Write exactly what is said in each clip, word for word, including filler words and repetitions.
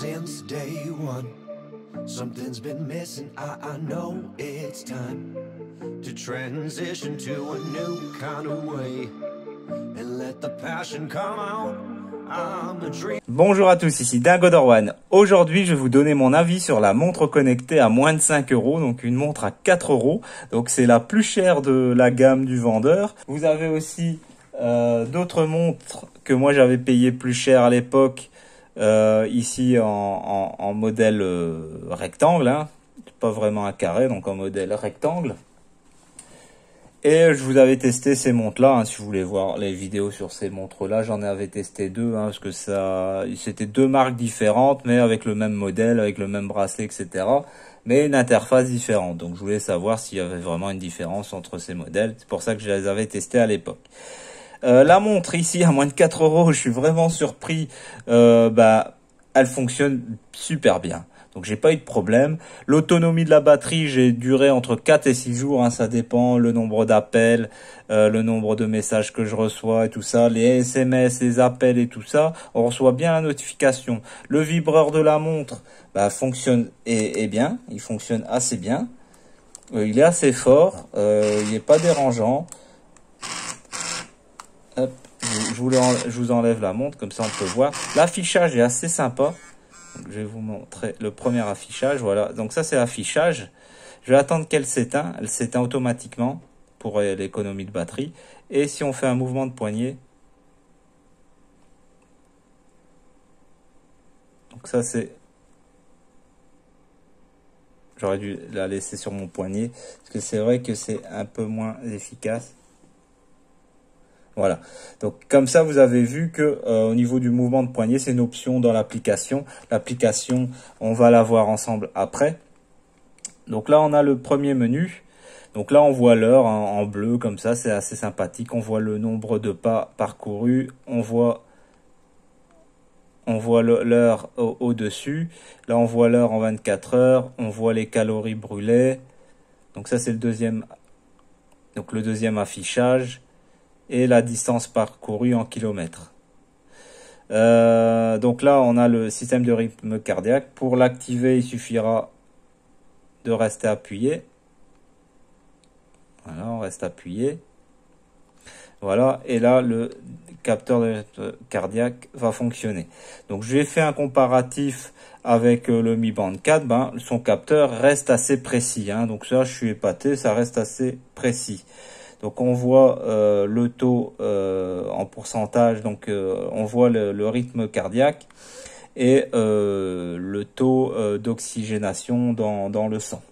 since day one. Something's been missing, I, I know it's time to transition to a new kind of way and let the passion come out. Bonjour à tous, ici Dingo Dorwan. Aujourd'hui, je vais vous donner mon avis sur la montre connectée à moins de cinq euros, donc une montre à quatre euros. Donc c'est la plus chère de la gamme du vendeur. Vous avez aussi euh, d'autres montres que moi j'avais payées plus cher à l'époque, euh, ici en, en, en modèle euh, rectangle, hein, pas vraiment un carré, donc en modèle rectangle. Et je vous avais testé ces montres-là, hein, si vous voulez voir les vidéos sur ces montres-là, j'en avais testé deux, hein, parce que ça, c'était deux marques différentes, mais avec le même modèle, avec le même bracelet, et cetera. Mais une interface différente, donc je voulais savoir s'il y avait vraiment une différence entre ces modèles, c'est pour ça que je les avais testés à l'époque. Euh, la montre ici, à moins de quatre euros, je suis vraiment surpris, euh, bah, elle fonctionne super bien. Donc j'ai pas eu de problème. L'autonomie de la batterie, j'ai duré entre quatre et six jours, hein, ça dépend le nombre d'appels, euh, le nombre de messages que je reçois et tout ça, les S M S, les appels et tout ça, on reçoit bien la notification. Le vibreur de la montre bah, fonctionne et, et bien, il fonctionne assez bien. Euh, il est assez fort, euh, il n'est pas dérangeant. Hop, je, je, vous le, je vous enlève la montre, comme ça on peut voir. L'affichage est assez sympa. Je vais vous montrer le premier affichage, voilà. Donc ça c'est l'affichage. Je vais attendre qu'elle s'éteint. Elle s'éteint automatiquement pour l'économie de batterie. Et si on fait un mouvement de poignet, donc ça c'est, j'aurais dû la laisser sur mon poignet parce que c'est vrai que c'est un peu moins efficace. Voilà, donc comme ça vous avez vu que euh, au niveau du mouvement de poignet, c'est une option dans l'application. L'application, on va la voir ensemble après. Donc là, on a le premier menu. Donc là, on voit l'heure hein, en bleu, comme ça, c'est assez sympathique. On voit le nombre de pas parcourus, on voit, on voit l'heure au-dessus. Là, on voit l'heure en vingt-quatre heures, on voit les calories brûlées. Donc ça, c'est le deuxième, donc le deuxième affichage. Et la distance parcourue en kilomètres. Euh, donc là, on a le système de rythme cardiaque. Pour l'activer, il suffira de rester appuyé. Voilà, on reste appuyé. Voilà, et là, le capteur de rythme cardiaque va fonctionner. Donc, j'ai fait un comparatif avec le Mi Band quatre. Ben, son capteur reste assez précis. Hein. Donc ça, je suis épaté, ça reste assez précis. Donc on voit euh, le taux euh, en pourcentage, donc euh, on voit le, le rythme cardiaque et euh, le taux euh, d'oxygénation dans, dans le sang.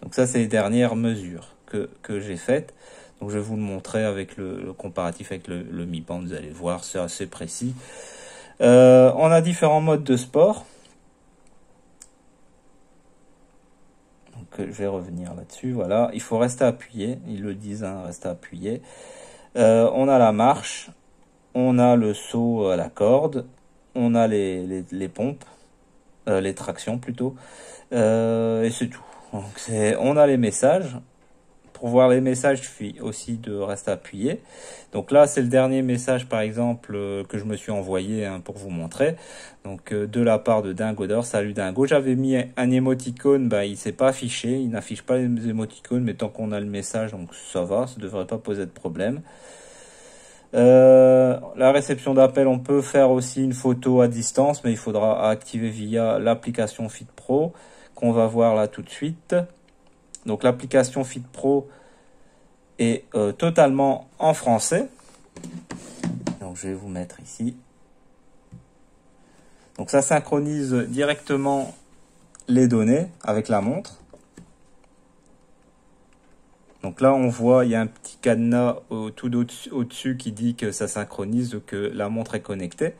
Donc ça c'est les dernières mesures que, que j'ai faites. Donc je vais vous le montrer avec le, le comparatif avec le, le Mi Band, vous allez voir, c'est assez précis. Euh, on a différents modes de sport. Que je vais revenir là-dessus, voilà, il faut rester appuyé, ils le disent, hein, rester appuyé. Euh, on a la marche, on a le saut à la corde, on a les, les, les pompes, euh, les tractions plutôt, euh, et c'est tout. Donc c'est, on a les messages, pour voir les messages, il suffit aussi de rester appuyé. Donc là, c'est le dernier message, par exemple, que je me suis envoyé hein, pour vous montrer. Donc, euh, de la part de Dingo d'Or, salut Dingo. J'avais mis un émoticône, bah, il ne s'est pas affiché. Il n'affiche pas les émoticônes, mais tant qu'on a le message, donc ça va, ça ne devrait pas poser de problème. Euh, la réception d'appel, on peut faire aussi une photo à distance, mais il faudra activer via l'application FitPro, qu'on va voir là tout de suite. Donc l'application FitPro est euh, totalement en français. Donc je vais vous mettre ici. Donc ça synchronise directement les données avec la montre. Donc là on voit, il y a un petit cadenas au, tout au-dessus qui dit que ça synchronise, que la montre est connectée.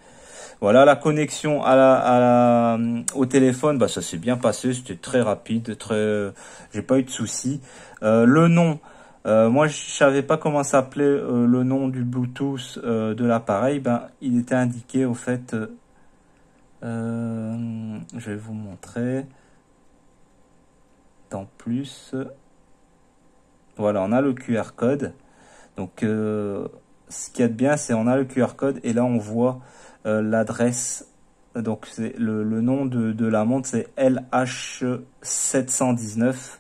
Voilà, la connexion à la, à la, au téléphone, bah, ça s'est bien passé, c'était très rapide, très, euh, j'ai pas eu de soucis. Euh, le nom, euh, moi je savais pas comment s'appelait euh, le nom du Bluetooth euh, de l'appareil, bah, il était indiqué au fait, euh, euh, je vais vous montrer, en plus, voilà on a le Q R code, donc euh, ce qu'il y a de bien, c'est on a le Q R code et là on voit euh, l'adresse. Donc c'est le, le nom de, de la montre, c'est L H sept cent dix-neuf.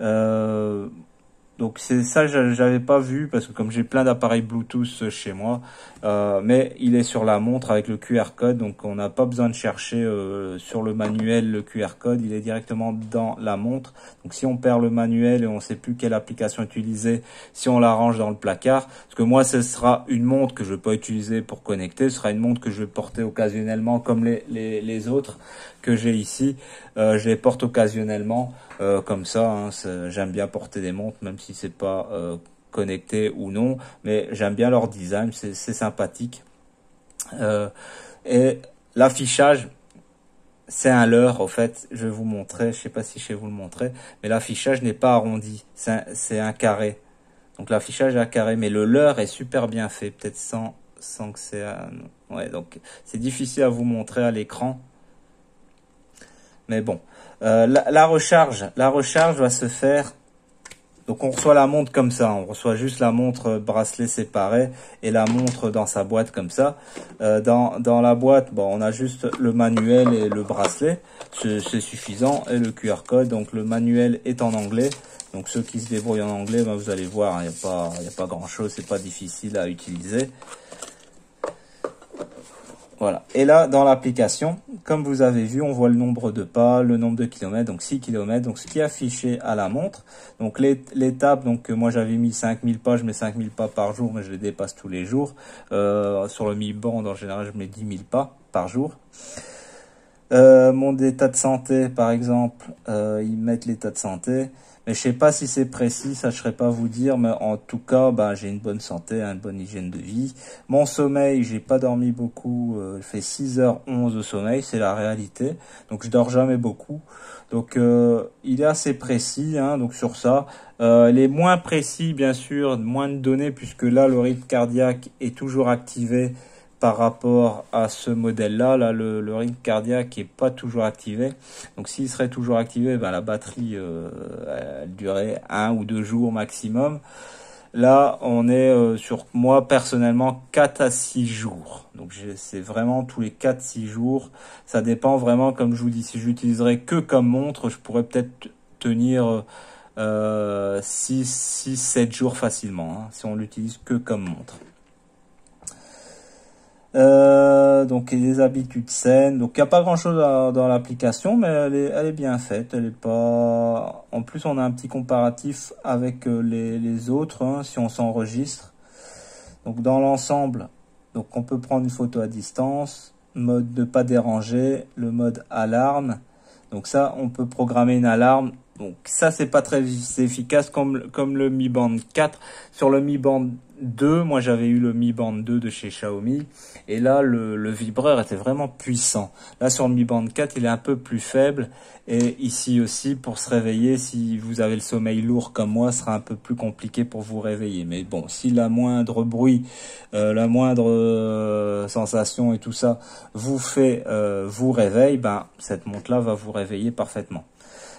Euh, donc c'est ça, j'avais pas vu parce que comme j'ai plein d'appareils Bluetooth chez moi, euh, mais il est sur la montre avec le Q R code, donc on n'a pas besoin de chercher euh, sur le manuel le Q R code, il est directement dans la montre. Donc si on perd le manuel et on sait plus quelle application utiliser, si on la range dans le placard, parce que moi ce sera une montre que je vais pas utiliser pour connecter, ce sera une montre que je vais porter occasionnellement comme les, les, les autres que j'ai ici, euh, je les porte occasionnellement euh, comme ça, hein, j'aime bien porter des montres même si si c'est pas euh, connecté ou non, mais j'aime bien leur design, c'est sympathique. Euh, et l'affichage, c'est un leurre, au fait, je vais vous montrer, je sais pas si je vais vous le montrer, mais l'affichage n'est pas arrondi, c'est un, un carré. Donc l'affichage est un carré, mais le leurre est super bien fait, peut-être sans, sans que c'est un... Ouais, donc c'est difficile à vous montrer à l'écran. Mais bon, euh, la, la recharge, la recharge va se faire... Donc on reçoit la montre comme ça, on reçoit juste la montre bracelet séparé et la montre dans sa boîte comme ça. Euh, dans, dans la boîte, bon, on a juste le manuel et le bracelet, c'est suffisant, et le Q R code. Donc le manuel est en anglais, donc ceux qui se débrouillent en anglais, ben, vous allez voir, il n'y a pas, y a pas grand-chose, c'est pas difficile à utiliser. Voilà. Et là, dans l'application, comme vous avez vu, on voit le nombre de pas, le nombre de kilomètres, donc six kilomètres, donc ce qui est affiché à la montre. Donc l'étape, donc moi j'avais mis cinq mille pas, je mets cinq mille pas par jour, mais je les dépasse tous les jours. Euh, sur le Mi Band, en général, je mets dix mille pas par jour. Euh, mon état de santé, par exemple, euh, ils mettent l'état de santé. Mais je sais pas si c'est précis, ça je ne saurais pas vous dire, mais en tout cas, bah, j'ai une bonne santé, une bonne hygiène de vie. Mon sommeil, j'ai pas dormi beaucoup, euh, je fais six heures onze de sommeil, c'est la réalité. Donc je dors jamais beaucoup. Donc euh, il est assez précis, hein, donc sur ça. Euh, les moins précis, bien sûr, moins de données, puisque là, le rythme cardiaque est toujours activé par rapport à ce modèle-là. Là, le, le rythme cardiaque n'est pas toujours activé. Donc, s'il serait toujours activé, ben, la batterie euh, elle durait un ou deux jours maximum. Là, on est euh, sur, moi, personnellement, quatre à six jours. Donc, c'est vraiment tous les quatre à six jours. Ça dépend vraiment, comme je vous dis, si j'utiliserais que comme montre, je pourrais peut-être tenir euh, six, six, sept jours facilement, hein, si on l'utilise que comme montre. Euh, donc les habitudes saines, donc il n'y a pas grand chose à, dans l'application, mais elle est, elle est bien faite, elle est pas... En plus on a un petit comparatif avec les, les autres, hein, si on s'enregistre. Donc dans l'ensemble, donc on peut prendre une photo à distance, mode ne pas déranger, le mode alarme, donc ça on peut programmer une alarme. Donc ça c'est pas très efficace comme, comme le Mi Band quatre. Sur le Mi Band deux, moi j'avais eu le Mi Band deux de chez Xiaomi et là le, le vibreur était vraiment puissant. Là sur le Mi Band quatre, il est un peu plus faible et ici aussi pour se réveiller, si vous avez le sommeil lourd comme moi, ce sera un peu plus compliqué pour vous réveiller. Mais bon, si la moindre bruit, euh, la moindre euh, sensation et tout ça vous fait euh, vous réveille, ben cette montre là va vous réveiller parfaitement.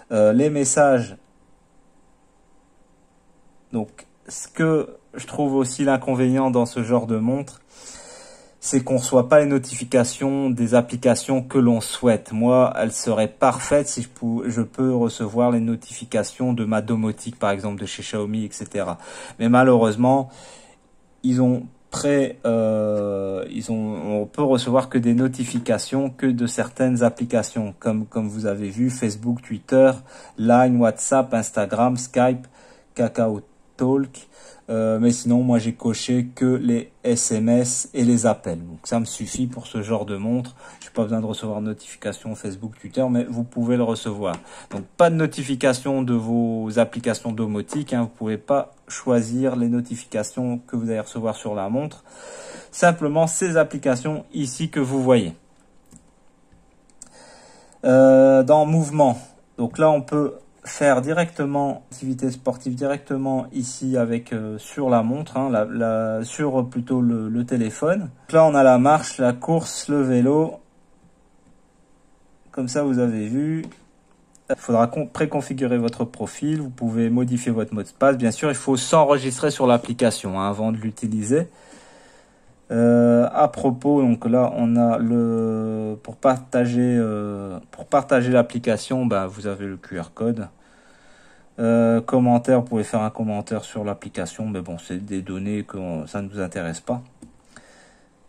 Euh, les messages, donc ce que je trouve aussi l'inconvénient dans ce genre de montre, c'est qu'on ne reçoit pas les notifications des applications que l'on souhaite. Moi, elle serait parfaite si je, pou je peux recevoir les notifications de ma domotique, par exemple, de chez Xiaomi, et cetera. Mais malheureusement, ils ont... Après, euh, ils ont, on peut recevoir que des notifications que de certaines applications, comme, comme vous avez vu, Facebook, Twitter, Line, WhatsApp, Instagram, Skype, Kakao Talk. Euh, mais sinon, moi, j'ai coché que les S M S et les appels. Donc, ça me suffit pour ce genre de montre. J'ai pas besoin de recevoir de notification Facebook, Twitter, mais vous pouvez le recevoir. Donc, pas de notification de vos applications domotiques. Hein, vous pouvez pas choisir les notifications que vous allez recevoir sur la montre. Simplement, ces applications ici que vous voyez. Euh, dans mouvement. Donc là, on peut... faire directement activité sportive directement ici avec euh, sur la montre, hein, la, la, sur plutôt le, le téléphone. Donc là on a la marche, la course, le vélo, comme ça vous avez vu. Il faudra préconfigurer votre profil, vous pouvez modifier votre mot de passe, bien sûr il faut s'enregistrer sur l'application, hein, avant de l'utiliser. Euh, à propos, donc là on a le pour partager euh, pour partager l'application, bah, vous avez le Q R code. Euh, commentaire, vous pouvez faire un commentaire sur l'application, mais bon, c'est des données que on, ça ne nous intéresse pas.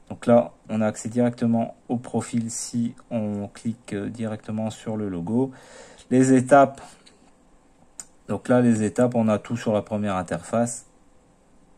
Donc là on a accès directement au profil si on clique directement sur le logo. Les étapes, donc là les étapes, on a tout sur la première interface.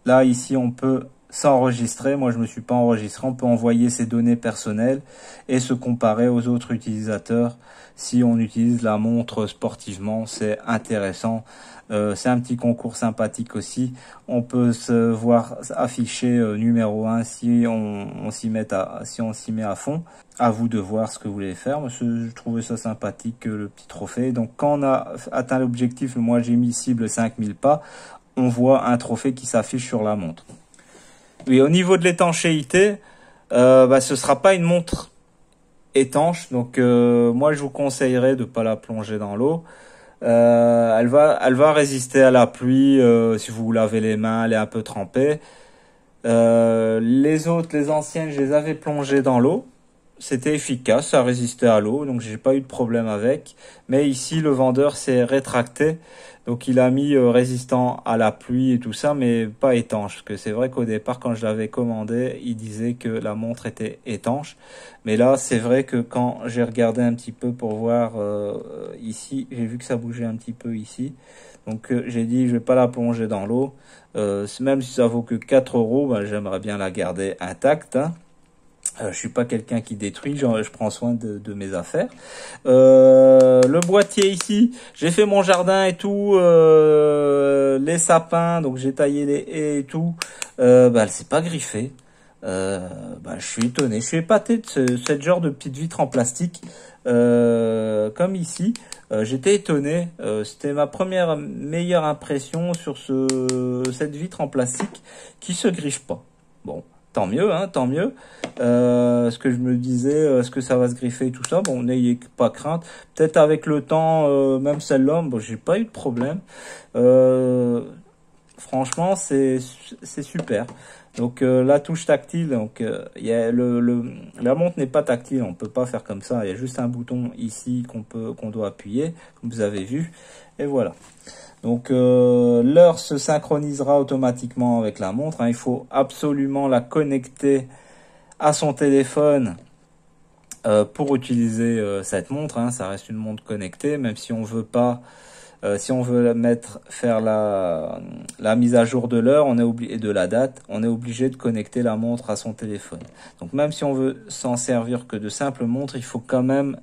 Là ici on peut s'enregistrer. Moi je me suis pas enregistré. On peut envoyer ses données personnelles et se comparer aux autres utilisateurs. Si on utilise la montre sportivement, c'est intéressant. Euh, c'est un petit concours sympathique aussi. On peut se voir afficher euh, numéro un si on, on s'y met à si on s'y met à fond. À vous de voir ce que vous voulez faire. Moi, je trouvais ça sympathique, euh, le petit trophée. Donc quand on a atteint l'objectif, moi j'ai mis cible cinq mille pas, on voit un trophée qui s'affiche sur la montre. Oui, au niveau de l'étanchéité, euh, bah, ce sera pas une montre étanche. Donc euh, moi, je vous conseillerais de pas la plonger dans l'eau. Euh, elle va, elle va résister à la pluie. Euh, si vous vous lavez les mains, elle est un peu trempée. Euh, les autres, les anciennes, je les avais plongées dans l'eau. C'était efficace, ça résistait à l'eau, donc j'ai pas eu de problème avec. Mais ici, le vendeur s'est rétracté, donc il a mis euh, résistant à la pluie et tout ça, mais pas étanche. Parce que c'est vrai qu'au départ, quand je l'avais commandé, il disait que la montre était étanche. Mais là, c'est vrai que quand j'ai regardé un petit peu pour voir euh, ici, j'ai vu que ça bougeait un petit peu ici. Donc euh, j'ai dit, je vais pas la plonger dans l'eau. Euh, même si ça vaut que quatre euros, bah, j'aimerais bien la garder intacte, hein. Euh, je suis pas quelqu'un qui détruit, je, je prends soin de, de mes affaires. Euh, le boîtier ici, j'ai fait mon jardin et tout, euh, les sapins, donc j'ai taillé les haies et tout. Euh, bah, elle s'est pas griffée. Euh, bah, je suis étonné, je suis épaté de ce, ce genre de petite vitre en plastique, euh, comme ici. Euh, j'étais étonné, euh, c'était ma première meilleure impression sur ce, cette vitre en plastique qui se griffe pas. Bon. Tant mieux, hein, tant mieux. Euh, ce que je me disais, est-ce que ça va se griffer et tout ça? Bon, n'ayez pas crainte. Peut-être avec le temps, euh, même celle-là, bon, j'ai pas eu de problème. Euh, franchement, c'est c'est super. Donc euh, la touche tactile, donc euh, y a le, le la montre n'est pas tactile, on peut pas faire comme ça. Il y a juste un bouton ici qu'on peut qu'on doit appuyer, comme vous avez vu, et voilà. Donc euh, l'heure se synchronisera automatiquement avec la montre, hein. Il faut absolument la connecter à son téléphone euh, pour utiliser euh, cette montre, hein. Ça reste une montre connectée, même si on veut pas, euh, si on veut mettre, faire la, la mise à jour de l'heure, on est obligé de la date, on est obligé de connecter la montre à son téléphone. Donc même si on veut s'en servir que de simple montre, il faut quand même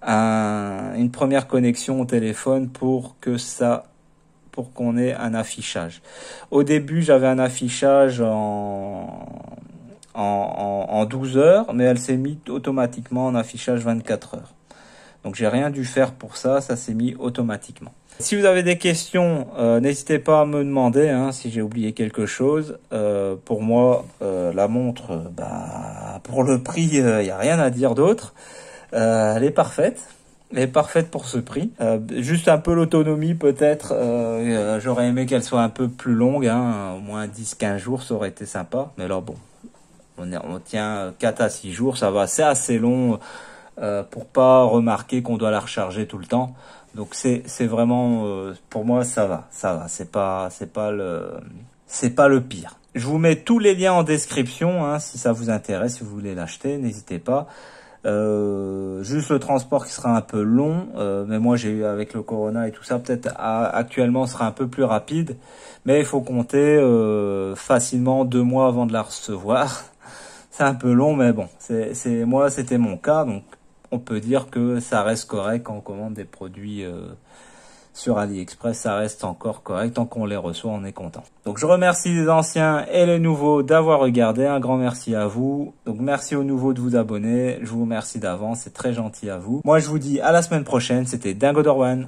un, une première connexion au téléphone pour que ça pour qu'on ait un affichage. Au début, j'avais un affichage en, en, en douze heures, mais elle s'est mise automatiquement en affichage vingt-quatre heures. Donc, j'ai rien dû faire pour ça, ça s'est mis automatiquement. Si vous avez des questions, euh, n'hésitez pas à me demander, hein, si j'ai oublié quelque chose. Euh, pour moi, euh, la montre, bah, pour le prix, il euh, n'y a rien à dire d'autre. Euh, elle est parfaite. Elle est parfaite pour ce prix. Euh, juste un peu l'autonomie peut-être. Euh, J'aurais aimé qu'elle soit un peu plus longue, hein, au moins dix quinze jours, ça aurait été sympa. Mais là, bon, on, est, on tient quatre à six jours, ça va. C'est assez long euh, pour pas remarquer qu'on doit la recharger tout le temps. Donc c'est vraiment, euh, pour moi, ça va, ça va. C'est pas, c'est pas le, c'est pas le pire. Je vous mets tous les liens en description, hein, si ça vous intéresse, si vous voulez l'acheter, n'hésitez pas. Euh, juste le transport qui sera un peu long, euh, mais moi j'ai eu avec le corona et tout ça, peut-être actuellement sera un peu plus rapide, mais il faut compter euh, facilement deux mois avant de la recevoir. C'est un peu long, mais bon, c'est moi c'était mon cas, donc on peut dire que ça reste correct quand on commande des produits euh, sur AliExpress, ça reste encore correct, tant qu'on les reçoit on est content. Donc je remercie les anciens et les nouveaux d'avoir regardé, un grand merci à vous. Donc merci aux nouveaux de vous abonner, je vous remercie d'avance, c'est très gentil à vous. Moi je vous dis à la semaine prochaine, c'était Dingo Dorwan.